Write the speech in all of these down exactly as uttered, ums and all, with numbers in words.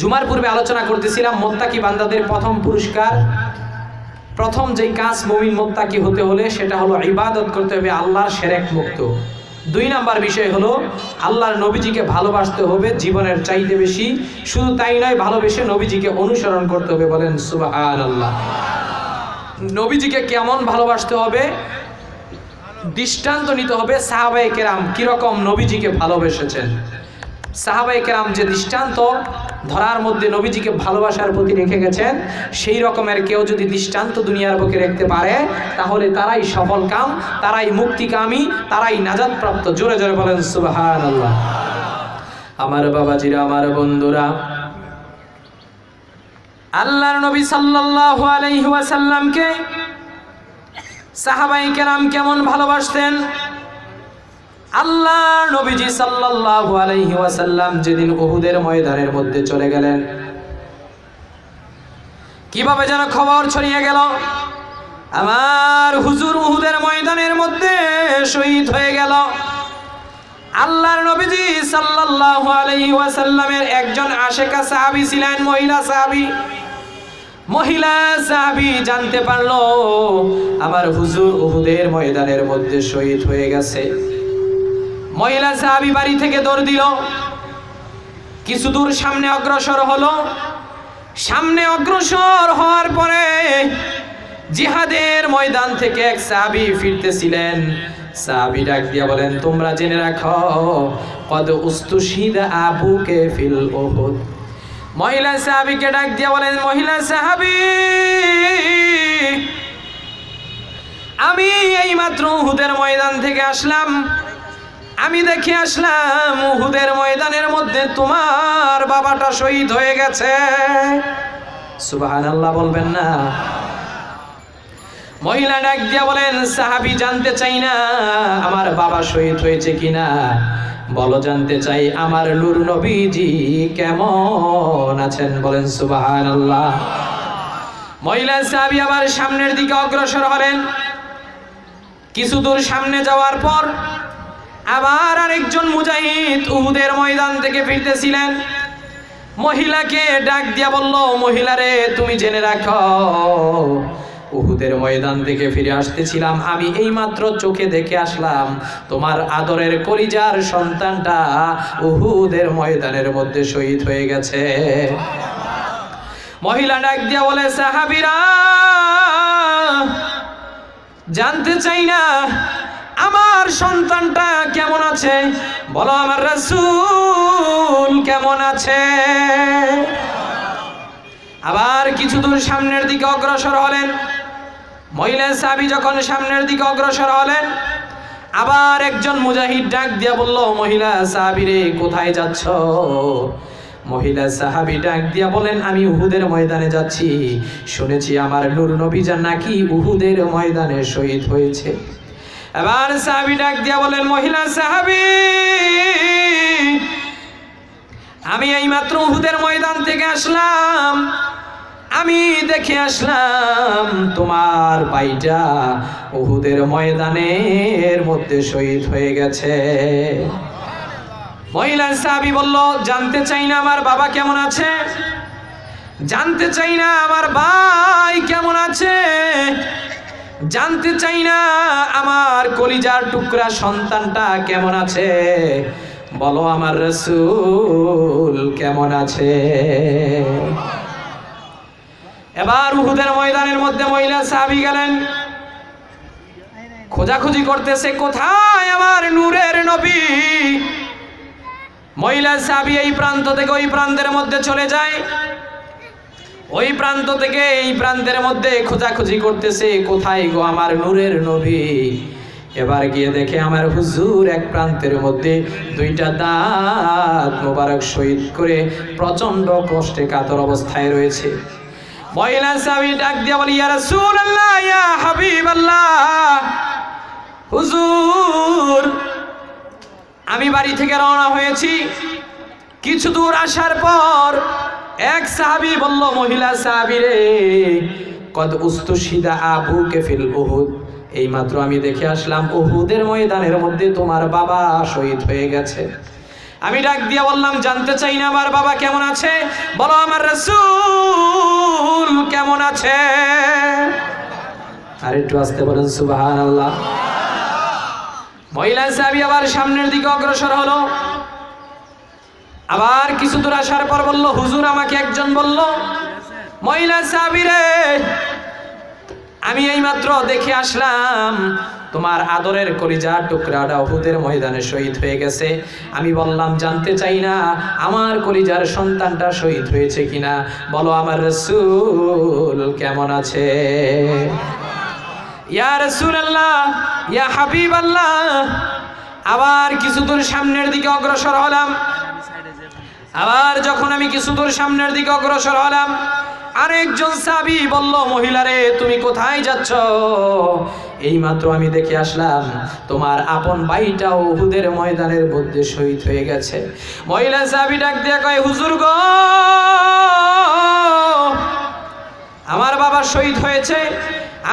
জুমার পূর্বে আলোচনা করতেছিলাম মোত্তাকি বান্দাদের প্রথম পুরস্কার, প্রথম যেই কাজ মুমিন মোত্তাকি হতে হলে সেটা হলো ইবাদত করতে হবে আল্লাহর শিরক মুক্ত। দুই নাম্বার বিষয় হলো আল্লাহর নবীজিকে ভালোবাসতে হবে জীবনের চাইতে বেশি, শুধু তাই নয় ভালোবেসে নবীজিকে অনুসরণ করতে হবে। বলেন সুবহানাল্লাহ। নবীজিকে কেমন ভালোবাসতে হবে? দৃষ্টান্ত নিতে হবে সাহাবায়ে কেরাম কিরকম নবীজিকে ভালোবেসেছেন, সাহাবায়ে কেরাম যে দৃষ্টান্ত ধরার মধ্যে নবীজিকে ভালোবাসার প্রতি রেখে গেছেন সেই রকমের কেউ যদি দৃষ্টান্ত দুনিয়ার বুকে রাখতে পারে তাহলে তারাই সফল কাম, তারাই মুক্তিকামী, তারাই নাজাতপ্রাপ্ত। জোরে জোরে বলেন সুবহানাল্লাহ। আমার বাবাজিরা, আমার বন্ধুরা, আল্লাহর নবী সাল্লাল্লাহু আলাইহি ওয়াসাল্লামকে সাহাবায়ে কেরাম কেমন ভালোবাসতেন? আল্লাহ নবীজি সাল্লাল্লাহু আলাইহি ওয়াসাল্লাম যেদিন উহুদের ময়দানের মধ্যে চলে গেলেন, কিভাবে যেন খবর ছড়িয়ে গেল আমার হুজুর উহুদের ময়দানের মধ্যে শহীদ হয়ে গেল। আল্লাহর নবীজি সাল্লাল্লাহু আলাইহি ওয়াসাল্লামের একজন আশিকা সাহাবী ছিলেন, মহিলা সাহাবী। মহিলা সাহাবী জানতে পারলো আমার হুজুর উহুদের ময়দানের মধ্যে শহীদ হয়ে গেছে। মহিলা সাহাবী বাড়ি থেকে দৌড় দিল, কিছু দূর সামনে অগ্রসর হলো। সামনে অগ্রসর হওয়ার পরে জিহাদের ময়দান থেকে এক সাহাবী ফিরতেছিলেন। সাহাবী ডাক দিয়া বলেন, তোমরা জেনে রাখো কদ উস্তুশিদা আবুকে ফিল উহুদ। মহিলা সাহাবীকে ডাক দিয়া বলেন, মহিলা সাহাবী আমি এইমাত্র উহুদের ময়দান থেকে আসলাম, আমি দেখে আসলাম উহুদের ময়দানের মধ্যে তোমার বাবাটা শহীদ হয়ে গেছে। সুবহানাল্লাহ বলবেন না? মহিলা ডাক দিয়া বলেন, সাহাবী জানতে চাই না আমার বাবা শহীদ হয়েছে কিনা, বলো জানতে চাই আমার নূর নবীজি কেমন আছেন? বলেন সুবহানাল্লাহ। মহিলা সাহাবী আবার সামনের দিকে অগ্রসর হলেন। কিছু দূর সামনে যাওয়ার পর আবার আরেকজন মুজাহিদ উহুদের ময়দান থেকে ফিরতেছিলেন। মহিলাকে ডাক দিয়া বলল, মহিলারে তুমি জেনে রাখো উহুদের ময়দান থেকে ফিরে আসতেছিলাম, আমি এইমাত্র চোখে দেখে আসলাম তোমার আদরের কলিজার সন্তানটা উহুদের ময়দানের মধ্যে শহীদ হয়ে গেছে। মহিলা ডাক দিয়া বলে, সাহাবীরা জানতে চাই না আমার সন্তানটা কেমন আছে, বলো আমার রাসূল কেমন আছে। আবার কিছু দূর সামনের দিকে অগ্রসর হলেন। মহিলা সাহাবী যখন সামনের দিকে অগ্রসর হলেন আবার একজন মুজাহিদ ডাক দিয়া বলল, মহিলা সাহাবী রে কোথায় যাচ্ছ? মহিলা সাহাবী ডাক দিয়া বলেন, আমি উহুদের ময়দানে যাচ্ছি, শুনেছি আমার নূর নবী নাকি উহুদের ময়দানে শহীদ হয়েছে। আবার সাহাবী ডাক দিয়া বলেন, মহিলা সাহাবী আমি এইমাত্র উহুদের ময়দান থেকে আসলাম, আমি দেখে আসলাম তোমার ভাইটা উহুদের ময়দানের মধ্যে শহীদ হয়ে গেছে। মহিলা সাহাবী বলল, জানতে চাই না আমার বাবা কেমন আছে, জানতে চাই না আমার ভাই কেমন আছে, জানতে চাই না আমার কলিজার টুকরা সন্তানটা কেমন আছে, বলো আমার রাসূল কেমন আছে। এবার উহুদের ময়দানের মধ্যে মহিলা সাহাবী গেলেন, খোঁজাখুঁজি করতেছে কোথায় আমার নূরের নবী। মহিলা সাহাবী এই প্রান্ত থেকে ওই প্রান্তের মধ্যে চলে যায়, ওই প্রান্ত থেকে এই প্রান্তের মধ্যে খোঁজাখুঁজি করতেছে কোথায় গো আমার নূরের নবী। এবার গিয়ে দেখে আমার হুজুর এক প্রান্তের মধ্যে দুইটা দাঁত মোবারক শহীদ করে প্রচন্ড কষ্টে কাতর অবস্থায় রয়েছে। মহিলা সাহাবী ডাক দিয়া বলি, ইয়া রাসূলুল্লাহ, ইয়া হাবিবাল্লাহ, হুজুর আমি বাড়ি থেকে রওনা হয়েছি, কিছু দূর আসার পর এক সাহাবী বলল, মহিলা সাহাবী রে কদ উস্তুশিদা আবুকে ফিল উহুদ, এইমাত্র আমি দেখে আসলাম উহুদের ময়দানের মধ্যে তোমার বাবা শহীদ হয়ে গেছে। আমি ডাক দিয়ে বললাম, জানতে চাই না আমার বাবা কেমন আছে, বলো আমার রাসূল কেমন আছে। আর একটু আসতে বলেন সুবহানাল্লাহ। মহিলা সাহাবী আবার সামনের দিকে অগ্রসর হলো। আবার কিছু দূর আসার পর বলল, হুজুর আমাকে একজন বলল, মহিলা সাহাবী রে আমি এই মাত্র দেখে আসলাম তোমার আদরের কলিজার টুকরাটা উহুদের ময়দানে শহীদ হয়ে গেছে। আমি বললাম জানতে চাই না আমার কলিজার সন্তানটা শহীদ হয়েছে কিনা, বলো আমার রাসূল কেমন আছে। ইয়া রাসূলুল্লাহ, ইয়া হাবিবাল্লাহ। আবার কিছু দূর সামনের দিকে অগ্রসর হলাম। আবার যখন আমি কিছু দূর সামনের দিকে অগ্রসর হলাম, আরেকজন সাহাবী বলল, মহিলারে তুমি কোথায় যাচ্ছ, এইমাত্র আমি দেখে আসলাম তোমার আপন ভাইটা উহুদের ময়দানের মধ্যে শহীদ হয়ে গেছে। মহিলা সাহাবী ডাক দিয়ে কয়, হুজুর গো আমার বাবা শহীদ হয়েছে,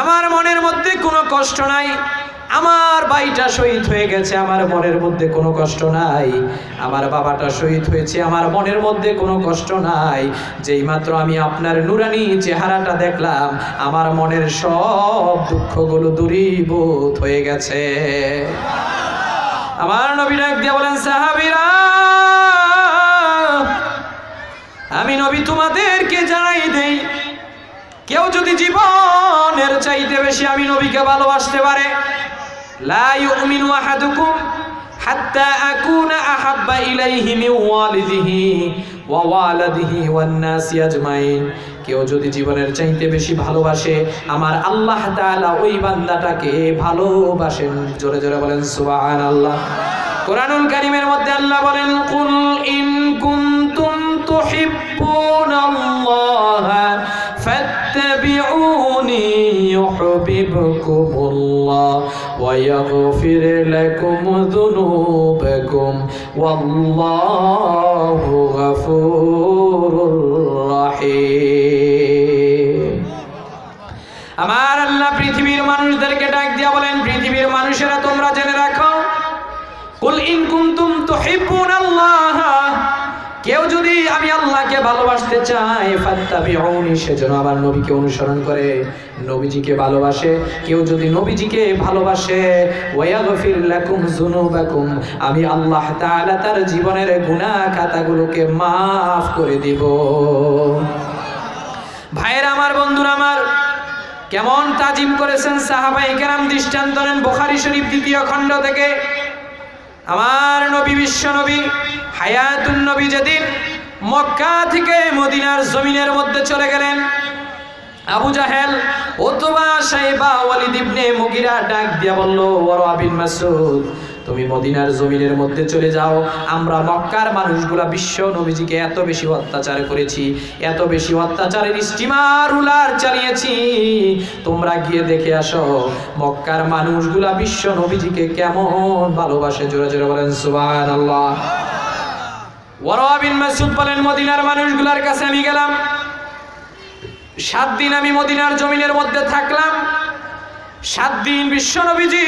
আমার মনের মধ্যে কোনো কষ্ট নাই, আমার ভাইটা শহীদ হয়ে গেছে, আমার মনের মধ্যে কোনো কষ্ট নাই, আমার বাবাটা শহীদ হয়েছে, আমার মনের মধ্যে কোনো কষ্ট নাই, যেই মাত্র আমি আপনার নুরানি চেহারাটা দেখলাম আমার মনের সব দুঃখগুলো দূরীভূত হয়ে গেছে। আমার নবী ডাক দিয়ে বলেন, সাহাবীরা আমি নবী তোমাদেরকে জানাই দেই, কেউ যদি জীবনের চাইতে বেশি আমি নবীকে ভালোবাসতে পারে, লা ইউমিনু আহাদুকুম হাত্তা আকুনা আহাব্বা ইলাইহি মিন ওয়ালিদিহি ওয়া ওয়ালাদিহি ওয়ান নাসি আজমাইন, কেউ যদি জীবনের চাইতে বেশি ভালোবাসে আমার আল্লাহ তাআলা ওই বান্দাটাকে ভালোবাসেন। জোরে জোরে বলেন সুবহানাল্লাহ। কুরআনুল কারীমের মধ্যে আল্লাহ বলেন, কুল ইন কুনতুম তুহিব্বুনাল্লাহা ফাত্তাবিউনি ইউহিব্বুকুমুল্লাহ ওয়া ইয়াগফির লাকুম যুনুবাকুম ওয়াল্লাহু গফুরুর রাহিম। আমার আল্লাহ পৃথিবীর মানুষদেরকে ডাক দিয়া বলেন, পৃথিবীর মানুষেরা তোমরা জেনে রাখো, কুল ইন কুনতুম তুহিব্বুনাল্লাহ, কেউ যদি আমি আল্লাহকে ভালোবাসতে চাই, ফাত্তাবিউনি, সেজন্য আমার নবীকে অনুসরণ করে, নবীজিকে ভালোবাসে, কেউ যদি নবীজিকে ভালোবাসে, ওয়ায়াগফির লাকুম যুনুবাকুম, আমি আল্লাহ তাআলা তার জীবনের গুনাহ খাতাগুলোকে মাফ করে দিব। ভাইয়েরা আমার, বন্ধুরা আমার, কেমন তাজিম করেছেন সাহাবায়ে কেরাম। দৃষ্টান্ত নেন বুখারী শরীফ দ্বিতীয় খণ্ড থেকে। আমার নবী বিশ্ব নবী হায়াতুন নবী যেদিন মক্কা থেকে মদিনার জমিনের মধ্যে চলে গেলেন, আবু জাহেল, উতবা, শাইবা, ওয়ালিদ ইবনে মুগীরা ডাক দিয়া বলল, ওয়ারা বিন মাসউদ তুমি মদিনার জমিনের মধ্যে চলে যাও, আমরা মক্কার মানুষগুলা বিশ্ব নবীজিকে এত বেশি অত্যাচার করেছি, এত বেশি অত্যাচারের স্টিমার রুলার চালিয়েছি, তোমরা গিয়ে দেখে আসো মক্কার মানুষগুলা বিশ্ব নবীজিকে কেমন ভালোবাসে। জোরে জোরে বলেন সুবহানাল্লাহ। ওয়ারা বিন মাসউদ বলেন, মদিনার মানুষগুলার কাছে আমি গেলাম, সাত দিন আমি মদিনার জমিনের মধ্যে থাকলাম, সাত দিন বিশ্ব নবীজি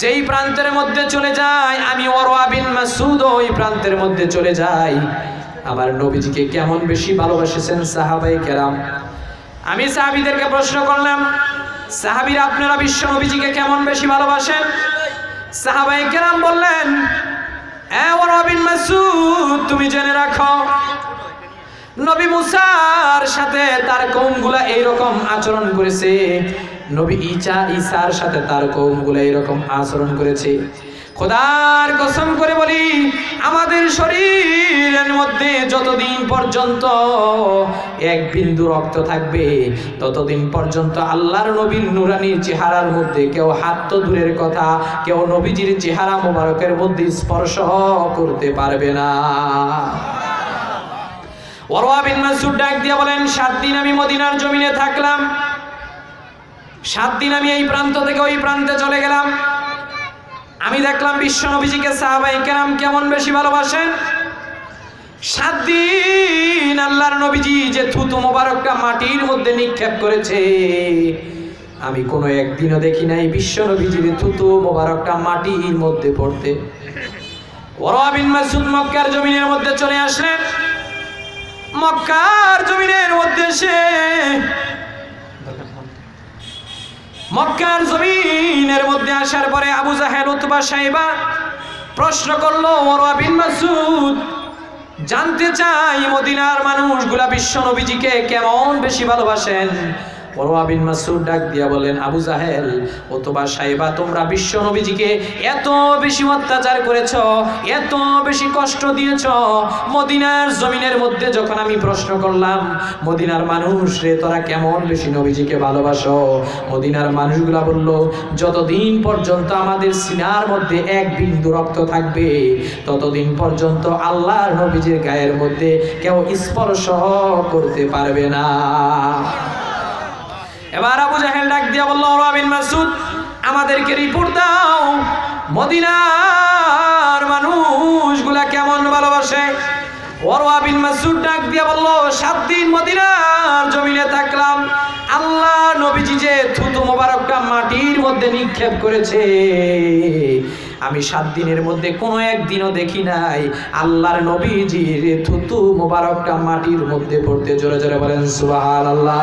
যেই প্রান্তের মধ্যে চলে যায় আমি ওয়ারা বিন মাসউদ ওই প্রান্তের মধ্যে চলে যাই। আমার নবীজিকে কেমন বেশি ভালোবাসেছেন সাহাবায়ে কেরাম। আমি সাহাবীদেরকে প্রশ্ন করলাম, সাহাবীরা আপনারা বিশ্ব নবীজিকে কেমন বেশি ভালোবাসেন। সাহাবায়ে কেরাম বললেন, এ ওয়ারা বিন মাসউদ তুমি জেনে রাখো, নবী মুসার সাথে তার কওমগুলা এইরকম আচরণ করেছে, নবী ঈসা ঈসার সাথে তার কওমগুলা এইরকম আচরণ করেছে, খোদার কসম করে বলি আমাদের শরীরের মধ্যে যতদিন পর্যন্ত এক বিন্দু রক্ত থাকবে ততদিন পর্যন্ত আল্লাহর নবীর নুরানি চেহারার মধ্যে কেউ হাত তো দূরের কথা, কেউ নবীজির চেহারা মোবারকের মধ্যে স্পর্শ করতে পারবে না। ওয়ারা বিন মাসউদ ডাক দিয়ে বলেন, সাত দিন আমি মদিনার জমিনে থাকলাম, সাত দিন আমি এই প্রান্ত থেকে ওই প্রান্তে চলে গেলাম, আমি দেখলাম বিশ্ব নবীজিকে সাহাবায়ে কেরাম কেমন বেশি ভালোবাসেন। সাত দিন আল্লাহর নবীজি যে থুতু মোবারকটা মাটির মধ্যে নিক্ষেপ করেছে, আমি কোনো একদিনও দেখি নাই বিশ্ব নবীজির থুতু মোবারকটা মাটির মধ্যে পড়তে। ওরা বিন মাসউদ মক্কার জমিনের মধ্যে চলে আসলেন। মক্কার জমিনের মধ্যে এসে মক্কার জমিনের মধ্যে আসার পরে আবু জাহেল উতবা সাইবা প্রশ্ন করলো, ওরা বিন মাসউদ জানতে চাই মদিনার মানুষগুলা বিশ্ব নবীজিকে কেমন বেশি ভালোবাসেন। ওরওয়া বিন মাসউদ ডাক দিয়া বলেন, আবু জাহেল উতবা সাইবা, তোমরা বিশ্ব নবীজিকে এত বেশি অত্যাচার করেছো, এত বেশি কষ্ট দিয়েছো, মদিনার জমিনের মধ্যে যখন আমি প্রশ্ন করলাম মদিনার মানুষ রে তোরা কেমন বেশি নবীজিকে ভালোবাসো, মদিনার মানুষগুলা বলল যতদিন পর্যন্ত আমাদের সিনার মধ্যে এক বিন্দু রক্ত থাকবে ততদিন পর্যন্ত আল্লাহর নবীজির গায়ের মধ্যে কেউ স্পর্শ করতে পারবে না। এবার আবু জাহেল ডাক দিয়া বলল, ওরওয়া বিন মাসউদ আমাদেরকে রিপোর্ট দাও মদিনার মানুষগুলা কেমন ভালোবাসে। ওরওয়া বিন মাসউদ ডাক দিয়া বলল, সাত দিন মদিনার জমিনে থাকলাম, আল্লাহ নবীজি যে থুতু মোবারকটা মাটির মধ্যে নিক্ষেপ করেছে আমি সাত দিনের মধ্যে কোনো একদিনও দেখি নাই আল্লাহর নবীজির থুতু মোবারকটা মাটির মধ্যে পড়তে। জোরে জোরে বলেন সুবহানাল্লাহ।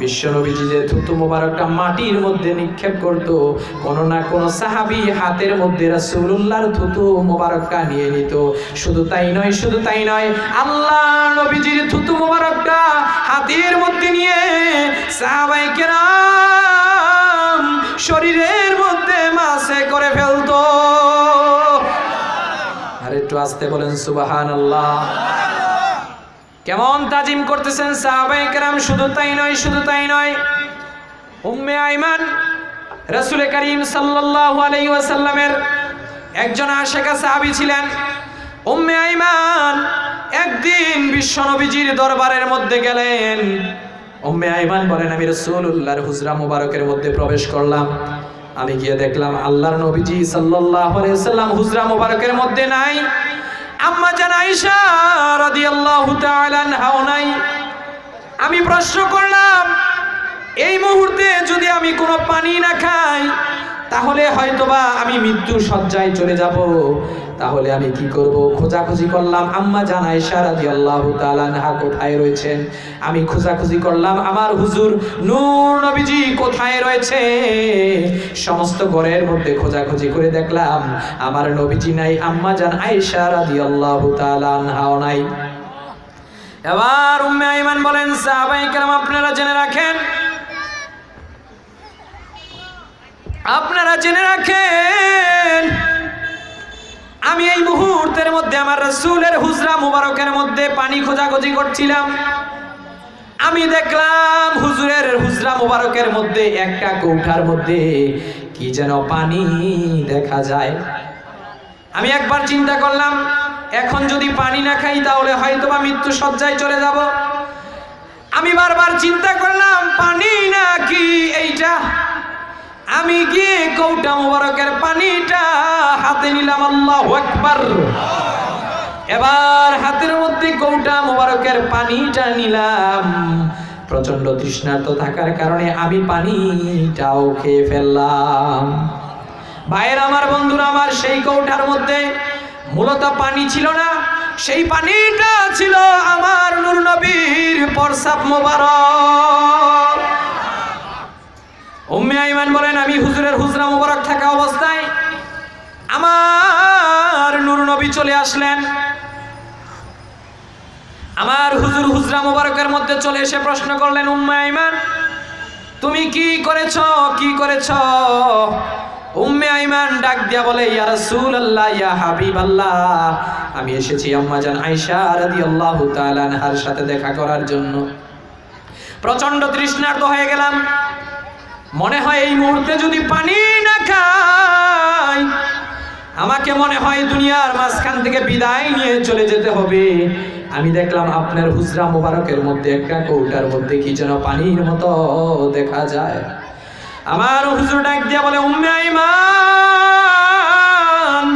বিশ্ব নবীজি যে থুতু মোবারকটা মাটির মধ্যে নিক্ষেপ করত কোনো না কোনো সাহাবী হাতের মধ্যে রাসূলুল্লাহর থুতু মোবারকটা নিয়ে নিত। শুধু তাই নয়, শুধু তাই নয়, আল্লাহ নবীজির থুতু মোবারকটা হাতের মধ্যে নিয়ে সাহাবায়ে কেরাম শরীরের মধ্যে মাসে করে ফেলত। আর একটু আস্তে বলেন সুবহানাল্লাহ। কেমন তাজিম করতেছেন সাহাবায়ে কেরাম। শুধু তাই নয়, শুধু তাই নয়, উম্মে আইমান রাসূল করিম সাল্লাল্লাহু আলাইহি ওয়াসাল্লামের একজন আশিকা সাহাবী ছিলেন। উম্মে আইমান একদিন বিশ্ব নবীজির দরবারের মধ্যে গেলেন। উম্মে আইমান বলেন, আমি রাসূলুল্লাহর হুজরা মুবারকের মধ্যে প্রবেশ করলাম, আমি গিয়ে দেখলাম আল্লাহর নবীজি সাল্লাল্লাহু আলাইহি ওয়াসাল্লাম হুজরা মুবারকের মধ্যে নাই, আম্মা জান আয়েশা রাদিয়াল্লাহু তাআলা আনহাও নাই। আমি প্রশ্ন করলাম, এই মুহূর্তে যদি আমি কোনো পানি না খাই তাহলে হয়তোবা আমি মৃত্যু শয্যায় চলে যাব, তাহলে আমি কি করব? খোঁজাখুঁজি করলাম, আম্মা জান আয়েশা রাদিয়াল্লাহু তাআলা আনহা কোথায় রয়েছেন। আমি খোঁজাখুঁজি করলাম, আমার হুজুর নূর নবীজি কোথায় রয়েছে। সমস্ত ঘরের মধ্যে খোঁজাখুঁজি করে দেখলাম আমার নবীজি নাই, আম্মা জান আয়েশা রাদিয়াল্লাহু তাআলা আনহাও নাই। এবার উম্মে আইমান বলেন, সাহাবায়ে কেরাম আপনারা জেনে রাখেন, আপনারা জেনে রাখেন আমি এই মুহূর্তের মধ্যে আমার রাসূলের হুজরা মুবারকের মধ্যে পানি খোঁজাখুঁজি করছিলাম। আমি দেখলাম হুজুরের হুজরা মুবারকের মধ্যে একটা কৌঠার মধ্যে কি যেন পানি দেখা যায়। আমি একবার চিন্তা করলাম, এখন যদি পানি না খাই তাহলে হয়তো বা মৃত্যু শয্যায় চলে যাব। আমি বারবার চিন্তা করলাম পানি না কি এইটা। আমি গিয়ে কৌটা মোবারকের পানিটা হাতে নিলাম, আল্লাহু আকবার। এবার হাতের মধ্যে কৌটা মোবারকের পানিটা নিলাম, প্রচন্ড তৃষ্ণার্ত থাকার কারণে আমি পানিটাও খেয়ে ফেললাম। ভাইয়ের আমার, বন্ধুরা আমার, সেই কৌটার মধ্যে মূলত পানি ছিল না, সেই পানিটা ছিল আমার নূর নবীর প্রস্রাব মোবারক। উম্মে আইমান বলেন, আমি হুজুরের হুজরা মুবারক থাকা অবস্থায় আমার নূর নবী চলে আসলেন। আমার হুজুর হুজরা মুবারকের মধ্যে চলে এসে প্রশ্ন করলেন, উম্মে আইমান তুমি কি করেছ, কি করেছ? উম্মে আইমান ডাক দিয়া বলে, ইয়া রাসূলুল্লাহ, ইয়া হাবিবাল্লাহ, আমি এসেছি আম্মা জান আয়েশা রাদিয়াল্লাহু তাআলা আনহার সাথে দেখা করার জন্য। প্রচন্ড তৃষ্ণার্ত হয়ে গেলাম, মনে হয় এই মুহূর্তে যদি পানি না খাই আমাকে মনে হয় দুনিয়ার মাঝখান থেকে বিদায় নিয়ে চলে যেতে হবে। আমি দেখলাম আপনার হুজরা মোবারকের মধ্যে একটা কৌটার মধ্যে কি যেন পানির মতো দেখা যায়। আমার হুজুর ডাক দিয়া বলে, উম্মে আইমান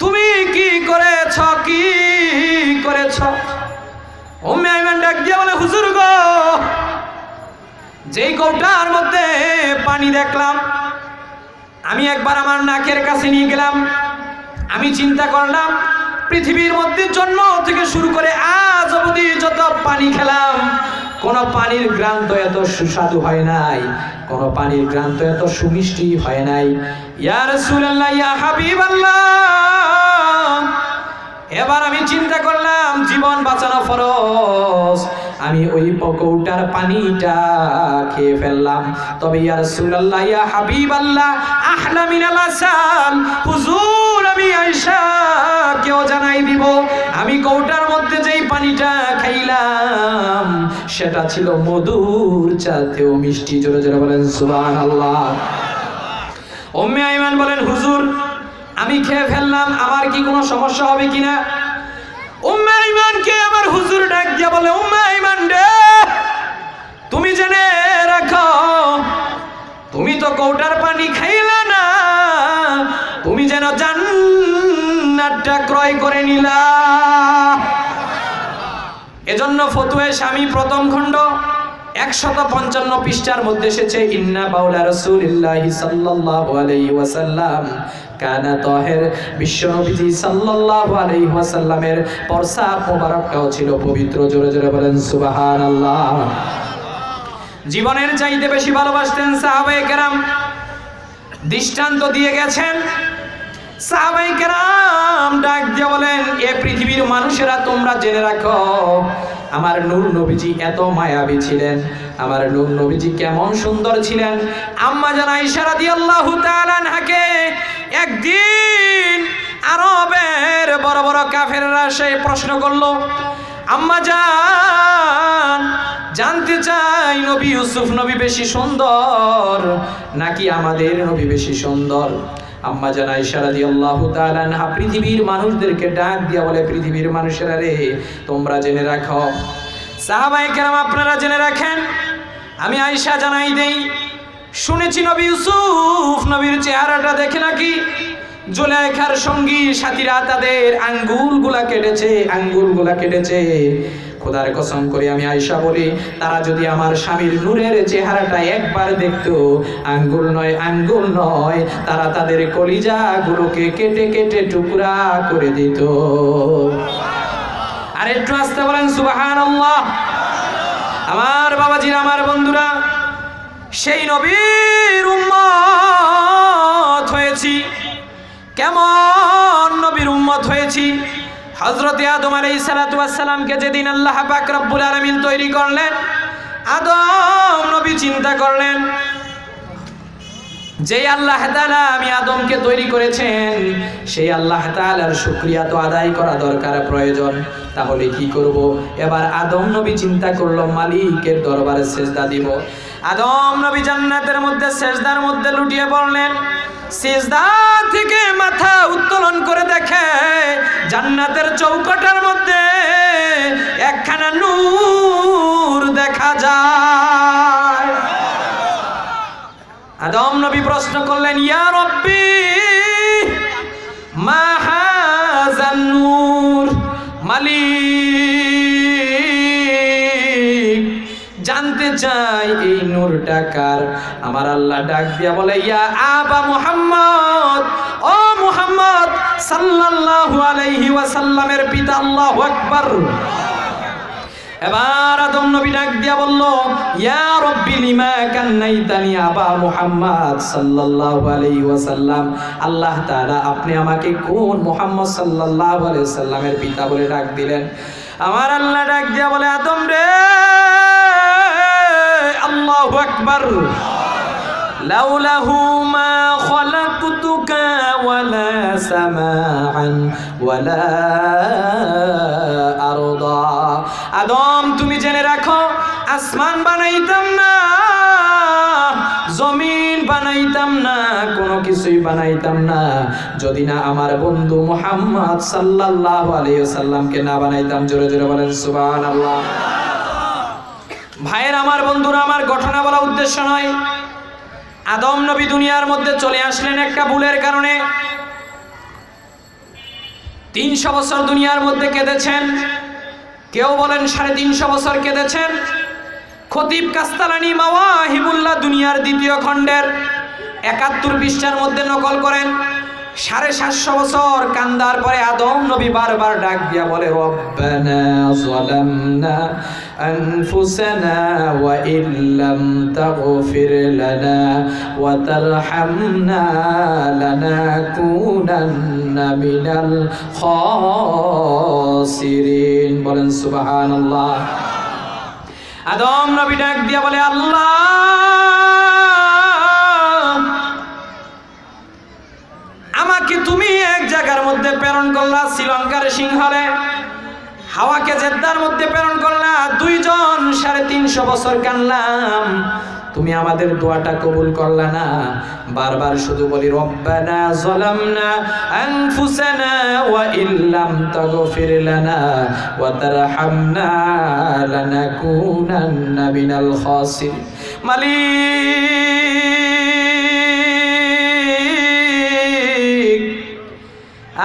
তুমি কি করে কৌটার মধ্যে পানি দেখলাম, আমি একবার আমার নাকের কাছে নিয়ে গেলাম। আমি চিন্তা করলাম, পৃথিবীর মধ্যে জন্ম থেকে শুরু করে আজ অবধি যত পানি খেলাম, কোন পানির গ্রাম তো এত সুস্বাদু হয় নাই, কোন পানির গ্রাম তো এত সুমিষ্টি হয় নাই। ইয়া রাসূলুল্লাহ, ইয়া হাবিবাল্লাহ, এবার আমি চিন্তা করলাম জীবন বাঁচানো ফরজ। আমি ওই পকৌটার পানিটা খেয়ে ফেললাম। তবে ইয়া রাসূলুল্লাহ, ইয়া হাবিবাল্লাহ, আহলা মিনাল আসাল, হুজুর আমি আয়েশা কেও জানাই দিব আমি কৌটার মধ্যে যেই পানিটা খাইলাম সেটা ছিল মধুর চাইতেও মিষ্টি। জোরে জোরে বলেন সুবহানাল্লাহ। উম্মে আইমান বলেন, হুজুর আমি খেয়ে ফেললাম, আমার কি কোনো সমস্যা হবে কিনা? উম্মে আইমানকে আমার হুজুর ডাক দিয়া বলে, উম্মে আইমান রে, তুমি জেনে রাখো তুমি তো কৌটার পানি খাইলা না, তুমি যেন জান্নাতটা ক্রয় করে নিলা। এজন্য ফতোয়া স্বামী প্রথম খণ্ড একশত পঞ্চান্ন পৃষ্ঠার মধ্যে এসেছে, ইন্না বাউলা রাসূলিল্লাহি সাল্লাল্লাহু আলাইহি ওয়াসাল্লাম কানা তাহের। বিশ্বনবীজি সাল্লাল্লাহু আলাইহি ওয়াসাল্লামের পরসাব মোবারকটাও ছিল পবিত্র। জোরে জোরে বলেন সুবহানাল্লাহ। জীবনের চাইতে বেশি ভালোবাসতেন সাহাবায়ে কেরাম, দৃষ্টান্ত দিয়ে গেছেন। সাহাবায়ে কেরাম ডাক দিয়ে বলেন, এ পৃথিবীর মানুষেরা তোমরা জেনে রাখো আমার নূর নবীজি এত মায়াবী ছিলেন, আমার নূর নবীজি কেমন সুন্দর ছিলেন। আম্মা জান আয়েশা রাদিয়াল্লাহু তাআলা আনহাকে একদিন আরবের বড় বড় কাফেররা সে প্রশ্ন করলো, আম্মা জান জানতে চাই নবী ইউসুফ নবী বেশি সুন্দর নাকি আমাদের নবী বেশি সুন্দর? আম্মা জান আয়েশা রাদিয়াল্লাহু তাআলা আনহা পৃথিবীর মানুষদেরকে ডাক দিয়া বলে, পৃথিবীর মানুষেরা রে, তোমরা জেনে রাখো, সাহাবায়ে কেরাম আপনারা জেনে রাখেন, আমি আয়েশা জানাই দেই, শুনেছি নবী ইউসুফ নবীর চেহারাটা দেখে নাকি জুলাইখার সঙ্গী সাথীরা তাদের আঙ্গুলগুলা কেটেছে, আঙ্গুলগুলা কেটেছে। খোদার কসম করে আমি আয়েশা বলি, তারা যদি আমার স্বামীর নূরের চেহারাটা একবার দেখতো, আঙ্গুল নয় আঙ্গুল নয়, তারা তাদের কলিজাগুলোকে কেটে কেটে টুকরা করে দিত। আর একটু আস্তে বলেন সুবহানাল্লাহ। আমার বাবাজির, আমার বন্ধুরা, সেই নবীর উম্মত হয়েছি। কেমন নবীর উম্মত হয়েছি? হযরতে আদম আলাইহিস সালাতু ওয়াস সালামকে যেদিন আল্লাহ পাক রব্বুল আলামিন তৈরি করলেন, আদম নবী চিন্তা করলেন, যেই আল্লাহ তাআলা আমি আদমকে তৈরি করেছেন সেই আল্লাহ তাআলার শুকরিয়া তো আদায় করা দরকার, প্রয়োজন। তাহলে কি করব? এবার আদম নবী চিন্তা করল, মালিকের দরবারে সেজদা দিব। আদম নবী জান্নাতের মধ্যে সেজদার মধ্যে লুটিয়ে পড়লেন। সেজদা থেকে মাথা উত্তোলন করে দেখে জান্নাতের চৌকাটার মধ্যে একখানা নূর দেখা যায়। আদম নবী প্রশ্ন করলেন, ইয়া রব্বি মা হাযান নূর, মালিক জানতে চাই এই নূরটা কার? আমার আল্লাহ ডাক দিয়া বলে, ইয়া আবা মুহাম্মদ, ও মুহাম্মদ সাল্লাল্লাহু আলাইহি ওয়াসাল্লামের পিতা। আল্লাহু আকবার। এবার আদম নবী ডাক দিয়া বলল, ইয়া রব্বি লিমা কান্নাইতানি আবা মুহাম্মদ সাল্লাল্লাহু আলাইহি ওয়াসাল্লাম। আল্লাহ তাআলা আপনি আমাকে কোন মুহাম্মদ সাল্লাল্লাহু আলাইহি ওয়াসাল্লামের পিতা বলে ডাক দিলেন? আমার আল্লাহ ডাক দিয়া বলে, আদম রে, আল্লাহু আকবার। লাউলাহু মা খলাকতুকা ওয়ালা সামাআন ওয়ালা আরদা। আদম তুমি জেনে রাখো, আসমান বানাইতাম না, জমিন বানাইতাম না, কোনো কিছুই বানাইতাম না যদি না আমার বন্ধু মুহাম্মদ সাল্লাল্লাহু আলাইহি ওয়াসাল্লামকে না বানাইতাম। জোরে জোরে বলেন সুবহানাল্লাহ। ভাইয়ের, আমার বন্ধুরা, আমার ঘটনা বলা উদ্দেশ্য নয়। আদম নবী দুনিয়ার মধ্যে চলে আসলেন একটা ভুলের কারণে। তিনশো বছর দুনিয়ার মধ্যে কেঁদেছেন, কেউ বলেন সাড়ে তিনশো বছর কেঁদেছেন। খতিব কাস্তালানি মাওয়াহিবুল্লাহ দুনিয়ার দ্বিতীয় খণ্ডের একাত্তর পৃষ্ঠার মধ্যে নকল করেন, সাড়ে সাতশো বছর কান্দার পরে আদম নবী বারবার ডাক দিয়া বলে, রব্বানা যালামনা আনফুসানা ওয়া ইল্লাম তাগফির লানা ওয়া তারহামনা লানাকুনান্না মিনাল খাসিরিন। বলেন সুবহানাল্লাহ। আদম নবী ডাক দিয়া বলে, আল্লাহ আমাকে তুমি এক জায়গার মধ্যে প্রেরণ করলা শ্রীলঙ্কার সিংহলে, হাওয়াকে জেদ্দার মধ্যে প্রেরণ করলা, দুইজন সাড়ে তিনশো বছর কানলাম, তুমি আমাদের দোয়াটা কবুল করলা না। বারবার শুধু বলি রব্বানা যালামনা আনফুসানা ওয়া ইল্লাম তাগফির লানা ওয়া তারহামনা লানাকুনান্না মিনাল খাসির। মালিক,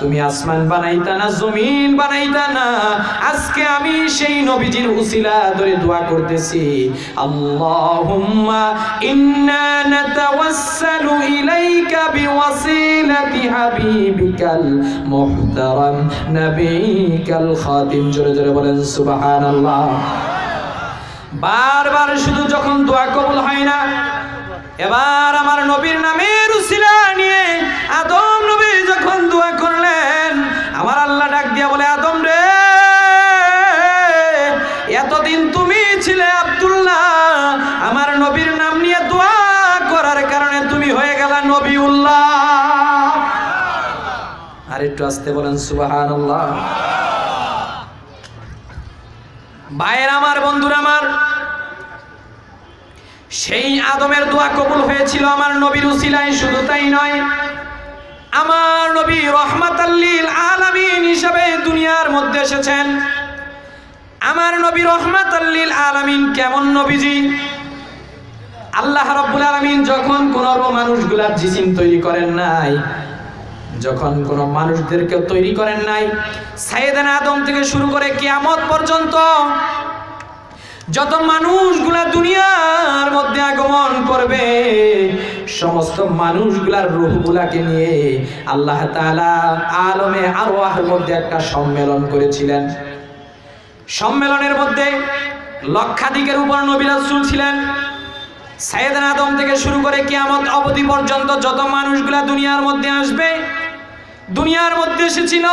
তুমি আসমান বানাইতা না, জমিন বানাইতা না, আজকে আমি সেই নবীজির উসিলা ধরে দোয়া করতেছি, আল্লাহুম্মা ইন্না নাতাওয়াসসালু ইলাইকা বিওয়াসিলাতি হাবিবিকাল মুহতারাম নবিকাল খাতিম। জোরে জোরে বলেন সুবহানাল্লাহ। বারবার শুধু যখন দোয়া কবুল হয় না, এবার আমার নবীর নামের উসিলা নিয়ে আদম নবী যখন দোয়া করলেন, আমার আল্লাহ ডাক দিয়া বলে, আদম রে, এতদিন তুমি ছিলে আব্দুল্লাহ, আমার নবীর নাম নিয়ে দোয়া করার কারণে তুমি হয়ে গেলা নবীউল্লাহ। আর একটু আসতে বলেন সুবহানাল্লাহ। ভাইয়ের আমার, বন্ধুরা আমার, সেই আদমের দোয়া কবুল হয়েছিল আমার নবীর উসিলায়। শুধু তাই নয়, আমার নবী রহমাতাল লিল আলামিন হিসেবে দুনিয়ার মধ্যে এসেছেন। আমার নবী রহমাতাল লিল আলামিন কেমন নবীজি? আল্লাহ রাব্বুল আলামিন যখন কোন মানুষগুলার জিসিম তৈরি করেন নাই, যখন কোন মানুষদেরকে তৈরি করেন নাই, সাইয়েদানা আদম থেকে শুরু করে কিয়ামত পর্যন্ত যত মানুষগুলা দুনিয়ার মধ্যে আগমন করবে, সমস্ত মানুষগুলার রূহগুলাকে নিয়ে আল্লাহ তাআলা আলমে আরওয়াহের মধ্যে একটা সম্মেলন করেছিলেন। সম্মেলনের মধ্যে লক্ষাধিকের উপর নবী রাসূল ছিলেন। সাইয়েদানা আদম থেকে শুরু করে কিয়ামত অবধি পর্যন্ত যত মানুষগুলা দুনিয়ার মধ্যে আসবে, দুনিয়ার মধ্যে এসেছিল,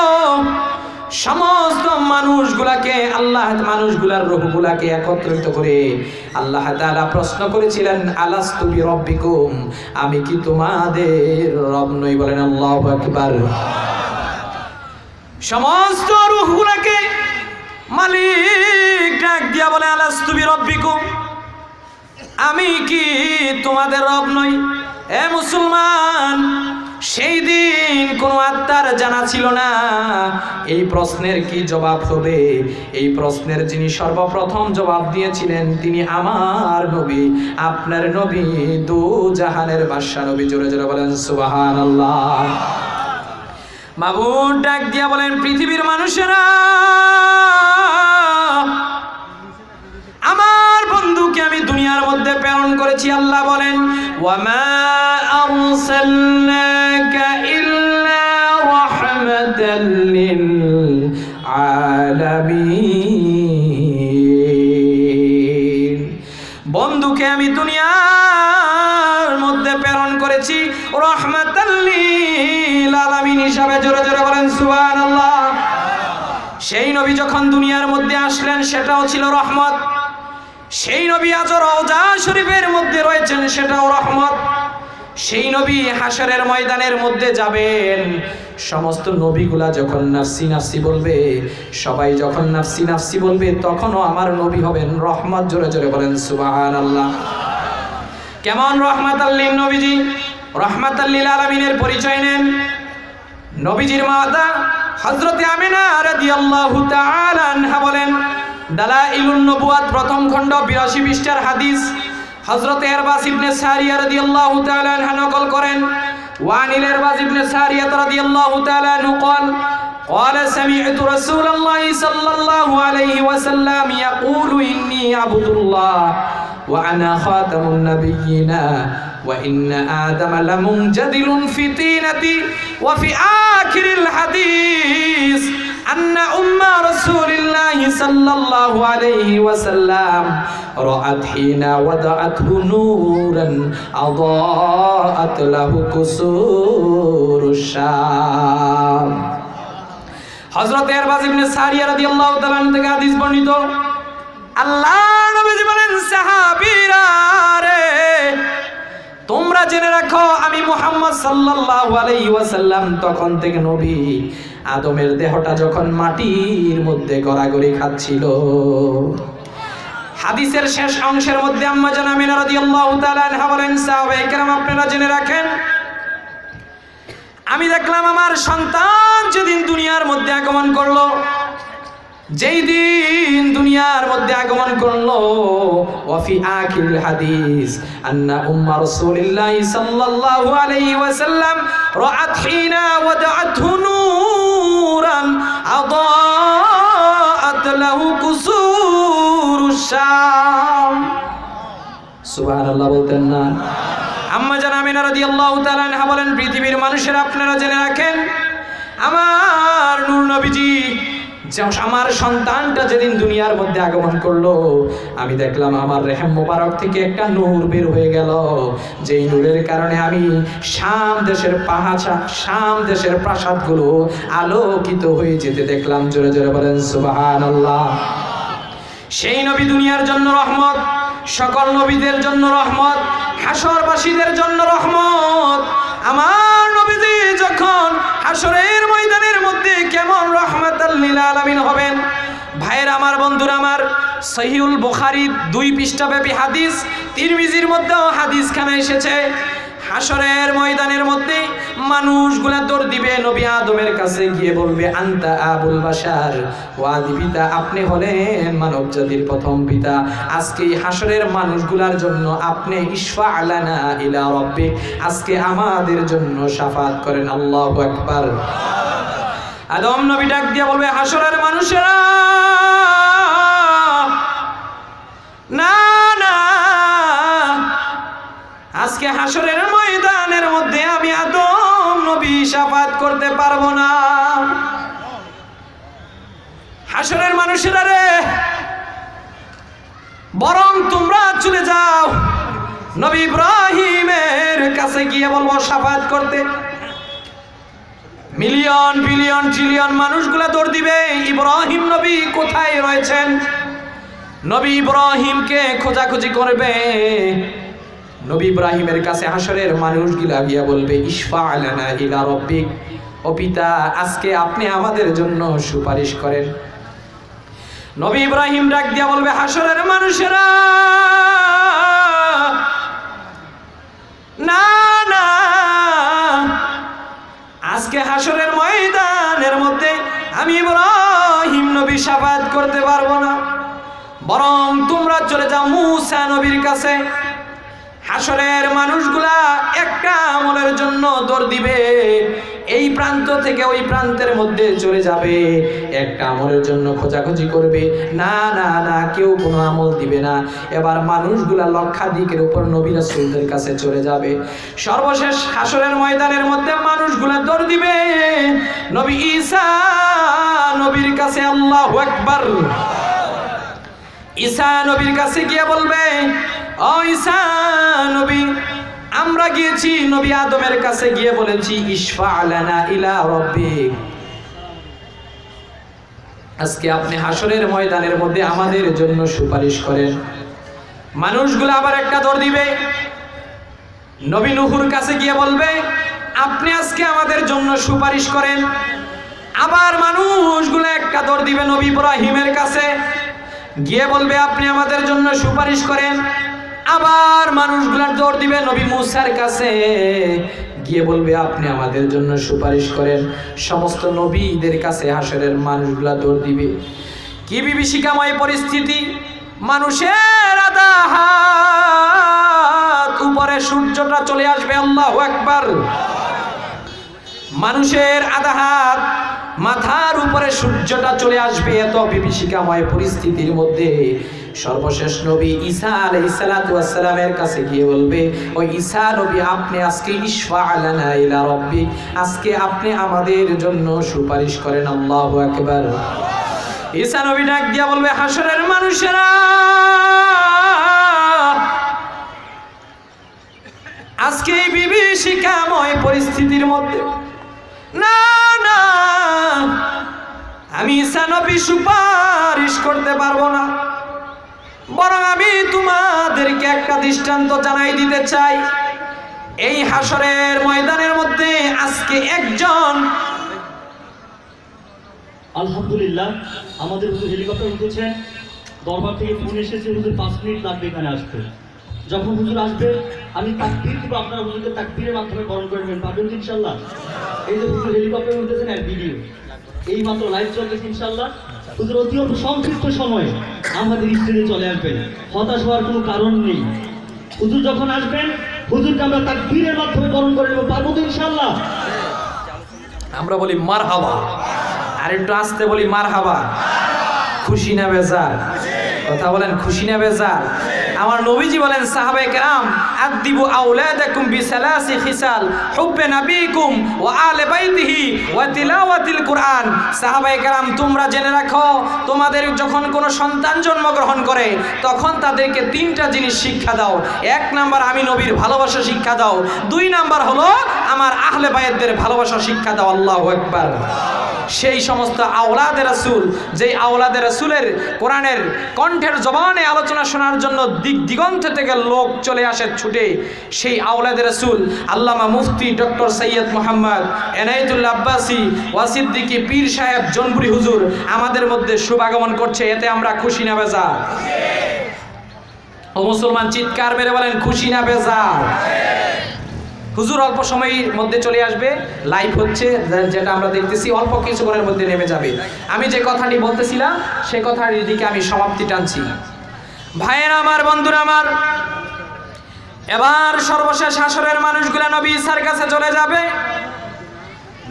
সমস্ত মানুষগুলাকে আল্লাহ, মানুষগুলার রূহগুলাকে একত্রিত করে আল্লাহ তাআলা প্রশ্ন করেছিলেন, আলাস্তু বিরব্বিকুম, আমি কি তোমাদের রব নই? বলেন আল্লাহু আকবার। সমস্ত রূহগুলাকে মালিক ডাক দিয়া বলে, আলাস্তু বিরব্বিকুম, আমি কি তোমাদের রব নই? এ মুসলমান, সেই দিন কোনো আত্মার জানা ছিল না। এই প্রশ্নের কি জবাব হবে? এই প্রশ্নের যিনি সর্বপ্রথম জবাব দিয়েছিলেন তিনি আমার নবী, আপনার নবী, দু জাহানের বাদশা নবী। জোরে জোরে বলেন সুবহানাল্লাহ। মাবুদ ডাক দিয়া বলেন, পৃথিবীর মানুষেরা, আমার বন্ধুকে আমি দুনিয়ার মধ্যে প্রেরণ করেছি। আল্লাহ বলেন, ওয়ামা আরসালনাকা ইল্লা রাহমাতাল লিল আলামিন। বন্ধুকে আমি দুনিয়ার মধ্যে প্রেরণ করেছি রাহমাতাল লিল আলামিন হিসাবে। জোরে জোরে বলেন সুবহানাল্লাহ। সেই নবী যখন দুনিয়ার মধ্যে আসলেন সেটাও ছিল রহমত। সেই নবী আজ রওজা শরীফের মধ্যে রয়েছেন, সেটাও রহমত। সেই নবী হাশরের ময়দানের মধ্যে যাবেন। সমস্ত নবীগুলা যখন নাফসি নাফসি বলবে, সবাই যখন নাফসি নাফসি বলবে, তখনও আমার নবী হবেন রহমত। জোরে জোরে বলেন সুবহানাল্লাহ। কেমন রহমাতাল লিল নবীজি? রহমাতাল লিল আলামিনের পরিচয় নেন। নবীজির মাতা হযরতে আমিনা রাদিয়াল্লাহু তাআলা আনহা বলেন, দালাইলুন নবুয়াত প্রথম খণ্ড বিরাশি পৃষ্ঠার হাদিস। হযরতে আরবাস ইবনে সারিয়া রাদিয়াল্লাহু তাআলা আনহা নকল করেন, ওয়ানিল আরবাস ইবনে সারিয়া রাদিয়াল্লাহু তাআলা আনহু قال قال سمعت رسول الله صلى الله عليه وسلم يقول إني عبد الله وأنا خاتم النبيين وإن آدم لمنجدل في تينتي وفي آخر الحديث أن أم رسول الله صلى الله عليه وسلم رأت حين وضعته نورا أضاءت له كسور الشام। হযরত আরবাস ইবনে সারিয়া রাদিয়াল্লাহু তাআলা থেকে হাদিস বর্ণিত, আল্লাহ নবীজি বলেন, সাহাবীরা রে তোমরা জেনে রাখো আমি মুহাম্মদ সাল্লাল্লাহু আলাইহি ওয়াসাল্লাম তখন থেকে নবী। আদমের দেহটা যখন মাটির মধ্যে গড়াগড়ি খাচ্ছিল, হাদিসের শেষ অংশের মধ্যে আম্মা জান আমিনা রাদিয়াল্লাহু তাআলা আনহা বলেন, সাহাবায়ে কেরাম আপনারা জেনে রাখেন আমি দেখলাম আমার সন্তান যেদিন দুনিয়ার মধ্যে আগমন করলো, যেই দিন দুনিয়ার মধ্যে আগমন করলো, ওয়াফি আখিল হাদিস আন্না উম্মা রাসূলুল্লাহ সাল্লাল্লাহু আলাইহি ওয়াসাল্লাম রাআত হিনা ওয়াদাআতহু নূরান আদাআত লাহু কুসুরুশ শাম। সুবহানাল্লাহ বলতেন না? আম্মা জান আমিনা রাদিয়াল্লাহু তাআলা আনহা বলেন, পৃথিবীর মানুষেরা আপনারা জেনে রাখেন আমার নূর নবীজি আমার সন্তানটা যেদিন দুনিয়ার মধ্যে আগমন করলো, আমি দেখলাম আমার রেহেম মোবারক থেকে একটা নূর বের হয়ে গেল, যেই নূরের কারণে আমি শাম দেশের পাহাড় শাম দেশের প্রাসাদগুলো আলোকিত হয়ে যেতে দেখলাম। জোরে জোরে বলেন সুবহানাল্লাহ। সেই নবী দুনিয়ার জন্য রহমত, সকল নবীদের জন্য রহমত, হাসরবাসীদের জন্য রহমত। আমার নবীজি যখন হাসরের ময়দানের মধ্যে কেমন রহমাতাল লিল আলামিন হবেন। ভাইরা আমার, বন্ধুরা আমার, সহিহুল বুখারী দুই পৃষ্ঠা ব্যাপী হাদিস, তিরমিজির মধ্যেও হাদিসখানা এসেছে। হাসরের ময়দানের মধ্যে মানুষগুলা দৌড় দিবে, নবী আদমের কাছে গিয়ে বলবে, আনতা আবুল বাশার ওয়া দিবিতা, আপনি হলেন মানব জাতির প্রথম পিতা। আজকে হাসরের মানুষগুলার জন্য আপনি ইশফা' লানা ইলা রাব্বিক, আজকে আমাদের জন্য শাফাত করেন। আল্লাহু আকবার। আদম নবী ডাক দিয়ে বলবে, হাসরের মানুষেরা, না না, আজকে হাসরের ময়দানের মধ্যে আমি আদম নবী শাফাত করতে পারবো না। হাসরের মানুষেরা রে, বরং তোমরা চলে যাও নবী ইব্রাহিমের কাছে গিয়ে বলবো শাফাত করতে। মিলিয়ন বিলিয়ন ট্রিলিয়ন মানুষগুলা দৌড় দিবে, ইব্রাহিম নবী কোথায় রয়েছেন। নবী ইব্রাহিমকে খোঁজাখুঁজি করবে, নবী ইব্রাহিমের কাছে হাসরের মানুষগুলা গিয়া বলবে, ইশফা' লানা ইলা রাব্বিক, ও পিতা আজকে আপনি আমাদের জন্য সুপারিশ করেন। নবী ইব্রাহিম ডাক দিয়া বলবে, হাসরের মানুষেরা, না না, আজকে হাসরের ময়দানের মধ্যে আমি ইব্রাহিম নবী শাফাত করতে পারবো না, বরং তোমরা চলে যাও মূসা নবীর কাছে। হাসরের মানুষগুলা একটা আমলের জন্য দৌড় দিবে, এই প্রান্ত থেকে ওই প্রান্তের মধ্যে চলে যাবে, একটা আমলের জন্য খোঁজাখুঁজি করবে, না না না, কেউ কোনো আমল দিবে না। এবার মানুষগুলা লক্ষাধিকের উপর নবী রাসূলদের কাছে চলে যাবে। সর্বশেষ হাসরের ময়দানের মধ্যে মানুষগুলা দৌড় দিবে নবী ঈসা নবীর কাছে। আল্লাহু আকবার। ঈসা নবীর কাছে গিয়ে বলবে, ও ঈসা নবী, আমরা গিয়েছি নবী আদমের কাছে গিয়ে বলেছি ইশফা' লানা ইলা রাব্বিক, আজকে আপনি হাসরের ময়দানের মধ্যে আমাদের জন্য সুপারিশ করেন। মানুষগুলো আবার একটা দৌড় দিবে, নবী নূহুর কাছে গিয়ে বলবে, আপনি আজকে আমাদের জন্য সুপারিশ করেন। আবার মানুষগুলো একটা দৌড় দিবে নবী ইব্রাহিমের কাছে গিয়ে বলবে, আপনি আমাদের জন্য সুপারিশ করেন। আবার মানুষগুলার দৌড় দিবে নবী মুসার কাছে গিয়ে বলবে আপনি আমাদের জন্য সুপারিশ করেন, সমস্ত নবীদের কাছে হাসরের মানুষগুলা দৌড় দিবে। কি বিভীষিকাময় পরিস্থিতি, মানুষের আধা হাত উপরে সূর্যটা চলে আসবে, আল্লাহু আকবার, মানুষের আধা হাত মাথার উপরে সূর্যটা চলে আসবে। এত বিভীষিকাময় পরিস্থিতির মধ্যে সর্বশেষ নবী ঈসা আলাইহিস সালাতু ওয়াস সালামের কাছে গিয়ে বলবে, ও ঈসা নবী, আপনি আজকে ইশফা লানা ইলা রাব্বি, আজকে আপনি আমাদের জন্য সুপারিশ করেন। আল্লাহু আকবার। ঈসা নবী ডাক দিয়া বলবে, হাসরের মানুষেরা, আজকে এই বিভীষিকাময় পরিস্থিতির মধ্যে না না আমি ঈসা নবী সুপারিশ করতে পারবো না, বরং আমি তোমাদেরকে একটা দৃষ্টান্ত জানাই দিতে চাই। এই হাসরের ময়দানের মধ্যে আজকে একজন, আলহামদুলিল্লাহ আমাদের হুজুর হেলিকপ্টার উঠেছে, দরবার থেকে ফোন এসেছে হুজুর পাঁচ মিনিট লাগবে এখানে আসতে। যখন হুজুর আসবে আমি তাকবীর দিব, আপনারা হুজুরকে তাকবীরের মাধ্যমে বরণ করবেন, পারবেন তো ইনশাআল্লাহ? এই যে হুজুর হেলিকপ্টার উঠেছেন এক ভিডিও এই মাত্র লাইভ চলতেছে, ইনশাআল্লাহ হুজুর অতি অল্প সংক্ষিপ্ত সময়ে আমাদের স্টেজে চলে আসবেন, হতাশ হওয়ার কোনো কারণ নেই। হুজুর যখন আসবেন হুজুরকে আমরা তাকবীরের মাধ্যমে বরণ করে নেব, পারবো তো ইনশাআল্লাহ? আমরা বলি মারহাবা, আর একটু আসতে বলি মারহাবা। খুশি না বেজার? কথা বলেন, খুশি না বেজার? আমার নবীজি বলেন, সাহাবায়ে কেরাম, আদিবু আওলাদাকুম বিসালাসি খিসাল, হুব্বে নবীকুম ওয়া আলে বাইতিহি ওয়া তিলাওয়াতিল কুরআন। সাহাবায়ে কেরাম, তোমরা জেনে রাখো, তোমাদের যখন কোনো সন্তান জন্মগ্রহণ করে তখন তাদেরকে তিনটা জিনিস শিক্ষা দাও। এক নাম্বার, আমি নবীর ভালোবাসা শিক্ষা দাও। দুই নাম্বার হলো আমার আহলে বাইতদের ভালোবাসা শিক্ষা দাও। আল্লাহু আকবার। সেই সমস্ত আওলাদের রাসূল, যেই আওলাদের রাসূলের কোরআনের কণ্ঠের জবানে আলোচনা শোনার জন্য দিক দিগন্ত থেকে লোক চলে আসে ছুটে, সেই আওলাদের রাসূল আল্লামা মুফতি ডক্টর সৈয়দ মোহাম্মদ এনায়েতুল্লাহ আব্বাসী ওয়াসিদ্দিকী পীর সাহেব জনপুরি হুজুর আমাদের মধ্যে শুভাগমন করছে, এতে আমরা খুশি না বেজার? ও মুসলমান, চিৎকার মেরে বলেন খুশি না বেজার? হুজুর অল্প সময়ের মধ্যে চলে আসবে, লাইভ হচ্ছে, যেটা আমরা দেখতেছি অল্প কিছুক্ষণের মধ্যে নেমে যাবে। আমি যে কথাটি বলতেছিলাম সে কথাটির দিকে আমি সমাপ্তি টানছি। ভাইয়েরা আমার, বন্ধুরা আমার, এবার সর্বশেষ হাসরের মানুষগুলা নবী ঈসার কাছে চলে যাবে।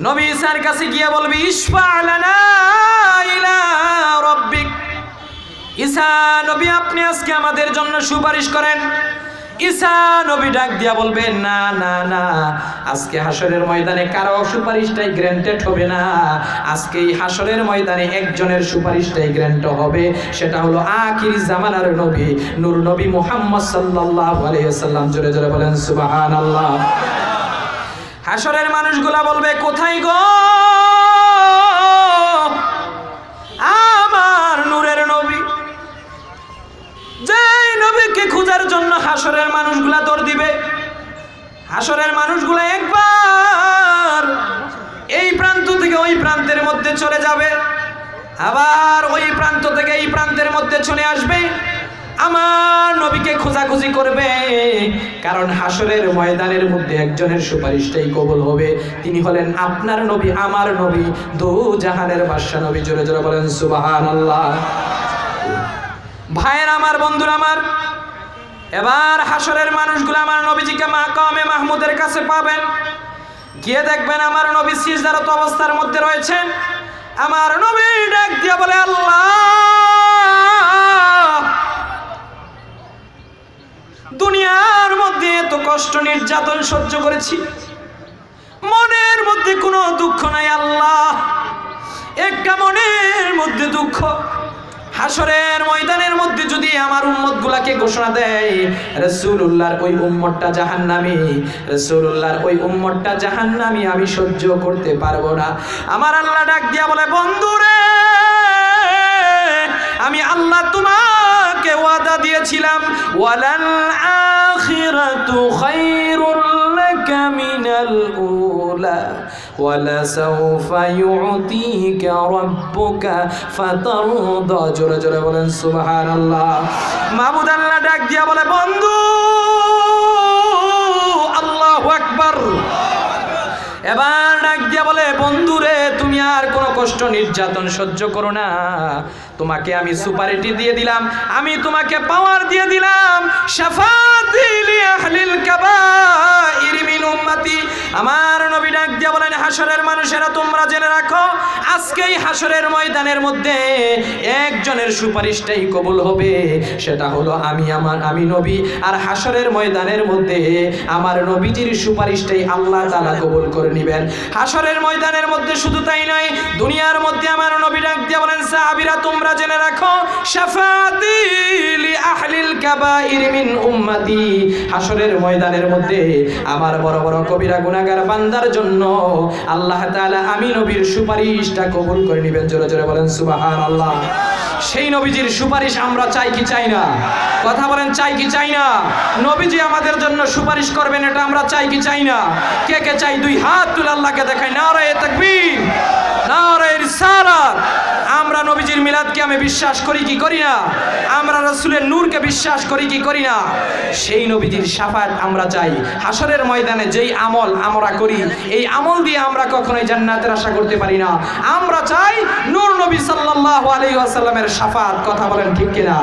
নবী ঈসার কাছে গিয়ে বলবি, ইশফা লানা ইলা রাব্বিক, ঈসা নবী আপনি আজকে আমাদের জন্য সুপারিশ করেন। ঈসা নবী ডাক দিয়া বলবেন, না না না, আজকে হাসরের ময়দানে কারো সুপারিশটাই গ্র্যান্টেড হবে না, আজকে এই হাসরের ময়দানে একজনের সুপারিশটাই গ্র্যান্ট হবে, সেটা হলো আখির জামানার নবী নূর নবী মুহাম্মদ সাল্লাল্লাহু আলাইহি ওয়াসাল্লাম। জোরে জোরে বলেন সুবহানাল্লাহ। হাসরের মানুষগুলা বলবে, কোথায় গো আমার নূরের নবী, যে নবীকে খোঁজার জন্য হাসরের মানুষগুলা দৌড় দিবে। হাসরের মানুষগুলা একবার এই প্রান্ত থেকে ওই প্রান্তের মধ্যে চলে যাবে, আবার ওই প্রান্ত থেকে এই প্রান্তের মধ্যে চলে আসবে, আমার নবীকে খোঁজাখুঁজি করবে, কারণ হাসরের ময়দানের মধ্যে একজনের সুপারিশটাই কবুল হবে, তিনি হলেন আপনার নবী, আমার নবী, দু জাহানের বাদশা নবী। জোরে জোরে বলেন সুবহানাল্লাহ। ভাইয়ের আমার, বন্ধুরা আমার, এবার হাসরের মানুষগুলো আমার নবীজিকে মাকামে মাহমুদের কাছে পাবেন। গিয়ে দেখবেন আমার নবী সিজদারত অবস্থার মধ্যে রয়েছেন। আমার নবী ডাক দিয়ে বলে, আল্লাহ, দুনিয়ার মধ্যে এত কষ্ট নির্যাতন সহ্য করেছি, মনের মধ্যে কোনো দুঃখ নাই আল্লাহ, একটা মনের মধ্যে দুঃখ, হাসরের ময়দানের মধ্যে যদি আমার উম্মতগুলাকে ঘোষণা দেয় রাসূলুল্লাহর ওই উম্মতটা জাহান্নামী, রাসূলুল্লাহর ওই উম্মতটা জাহান্নামী, আমি সহ্য করতে পারবো না। আমার আল্লাহ ডাক দিয়া বলে, বন্ধুরে, আমি আল্লাহ তোমাকে ওয়াদা দিয়েছিলাম, ওয়ালাল আখিরাতু খায়রুল লাকা মিনাল উলা ওয়ালাসাউফা ইউতিকা রাব্বুকা ফাতারদা। জোরে জোরে বলেন সুবহানাল্লাহ। মাবুদ আল্লাহ ডাক দিয়া বলে, বন্ধু, আল্লাহু আকবার, আল্লাহু আকবার, এবার ডাক দিয়া বলে, বন্ধুরে তুমি আর কোনো কষ্ট নির্যাতন সহ্য করো না, তোমাকে আমি সুপারিটি দিয়ে দিলাম, আমি তোমাকে পাওয়ার দিয়ে দিলাম। শাফাআতি আহলিল কাবাইর মিন উম্মতি। আমার নবী ডাক দিয়া বলেন, হাসরের মানুষেরা তোমরা জেনে রাখো, আজকেই হাসরের ময়দানের মধ্যে একজনের সুপারিশটাই কবুল হবে, সেটা হলো আমি আমার আমি নবী। আর হাসরের ময়দানের মধ্যে আমার নবীজির সুপারিশটাই আল্লাহ তাআলা কবুল করে নেবেন। হাসরের ময়দানের মধ্যে শুধু তাই নয়, দুনিয়ার মধ্যে আমার নবী ডাক দিয়া বলেন, সাহাবীরা তোমরা জেনে রাখো, শাফাআতি লি আহলিল কাবাইর মিন উম্মতি। হাসরের ময়দানের মধ্যে আমার বড় বড় কবিরা গুনাহগার বান্দার জন্য আল্লাহ তাআলা আমি নবীর সুপারিশটা কবুল করে নেবেন। জোরে জোরে বলেন সুবহানাল্লাহ। সেই নবীজির সুপারিশ আমরা চাই কি চাই না? কথা বলেন চাই কি চাই না? নবীজি আমাদের জন্য সুপারিশ করবেন, এটা আমরা চাই কি চাই না? কে কে চাই? দুই হাত তুলে আল্লাহকে দেখাই। নারায়ে তাকবীর, নারায়ে রিসালাত। আমরা নবীজির মিলাদকে আমি বিশ্বাস করি কি করি না? আমরা রাসূলের নূরকে বিশ্বাস করি কি করি না? সেই নবীজির শাফায়াত আমরা চাই। হাসরের ময়দানে যেই আমল আমরা করি, এই আমল দিয়ে আমরা কখনোই জান্নাতের আশা করতে পারি না। আমরা চাই নূর নবী সাল্লাল্লাহু আলাইহি ওয়াসাল্লামের শাফায়াত। কথা বলেন ঠিক কিনা?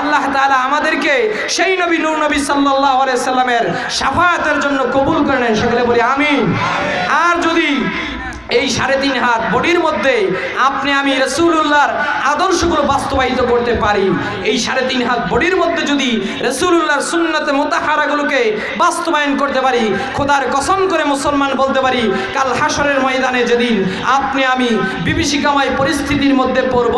আল্লাহ তাআলা আমাদেরকে সেই নবী নূর নবী সাল্লাল্লাহু আলাইহি ওয়াসাল্লামের শাফায়াতের জন্য কবুল করেন। সকলে বলি আমিন। আর যদি এই সাড়ে তিন হাত বডির মধ্যে আপনি আমি রাসূলুল্লাহর আদর্শগুলো বাস্তবায়িত করতে পারি, এই সাড়ে তিন হাত বডির মধ্যে যদি রাসূলুল্লাহর সুন্নতে মুতাহহারাগুলোকে বাস্তবায়ন করতে পারি, খোদার কসম করে মুসলমান বলতে পারি, কাল হাসরের ময়দানে যেদিন আপনি আমি বিভীষিকাময় পরিস্থিতির মধ্যে পড়ব,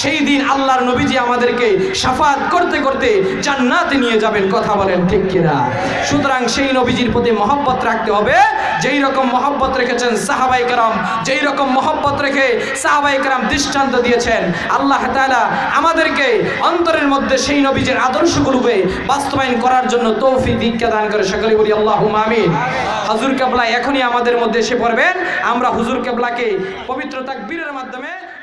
সেই দিন আল্লাহর নবীজি আমাদেরকে শাফায়াত করতে করতে জান্নাতে নিয়ে যাবেন। কথা বলেন ঠিক কিনা? সুতরাং সেই নবীজির প্রতি মহব্বত রাখতে হবে, যেই রকম মহব্বত রেখেছেন সাহাবায়ে কেরাম, যেই রকম মহব্বত রেখে সাহাবায়ে কেরাম দৃষ্টান্ত দিয়েছেন। আল্লাহ তাআলা আমাদেরকে অন্তরের মধ্যে সেই নবীজির আদর্শগুলোকে বাস্তবায়ন করার জন্য তৌফিক দিককে দান করে। সকলে বলি আল্লাহুম্মা আমিন। হুজুর কেবলা এখনই আমাদের মধ্যে এসে পড়বেন। আমরা হুজুর কেবলাকে পবিত্র তাকবীরের মাধ্যমে